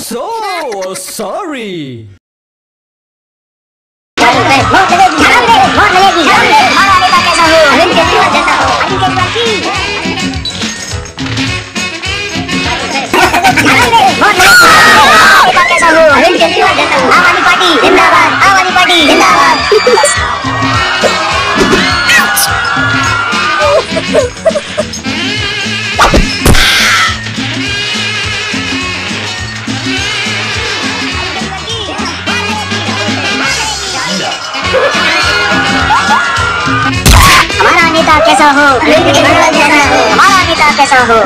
So sorry. कैसा हो हमारा नेता, कैसा हो